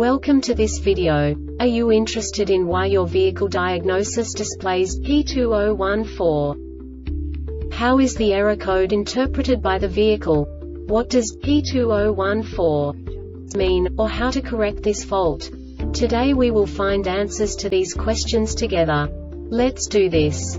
Welcome to this video. Are you interested in why your vehicle diagnosis displays P2014? How is the error code interpreted by the vehicle? What does P2014 mean, or how to correct this fault? Today we will find answers to these questions together. Let's do this.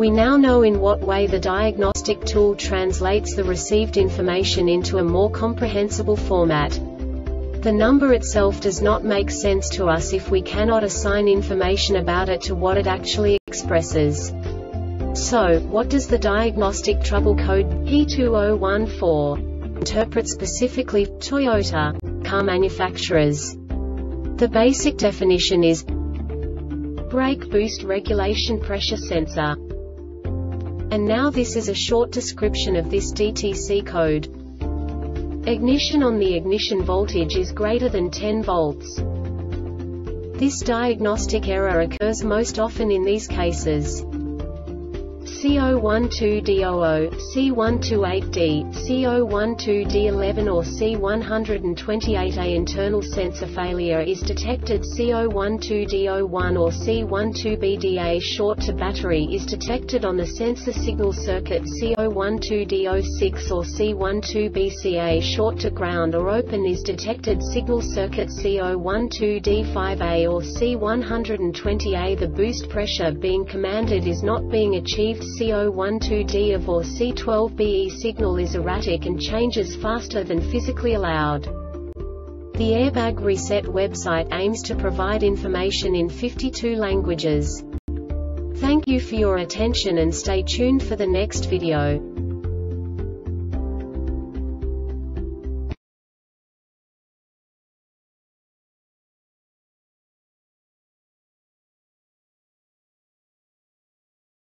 We now know in what way the diagnostic tool translates the received information into a more comprehensible format. The number itself does not make sense to us if we cannot assign information about it to what it actually expresses. So, what does the diagnostic trouble code P2014 interpret specifically for Toyota car manufacturers? The basic definition is brake boost regulation pressure sensor. And now this is a short description of this DTC code. Ignition on. The ignition voltage is greater than 10 volts. This diagnostic error occurs most often in these cases: C012D00, C128D, C012D11 or C128A. Internal sensor failure is detected. C012D01 or C12BDA. Short to battery is detected on the sensor signal circuit. C012D06 or C12BCA. Short to ground or open is detected. Signal circuit C012D5A or C120A. The boost pressure being commanded is not being achieved. C012D of or C12BE signal is erratic and changes faster than physically allowed. The Airbag Reset website aims to provide information in 52 languages. Thank you for your attention and stay tuned for the next video.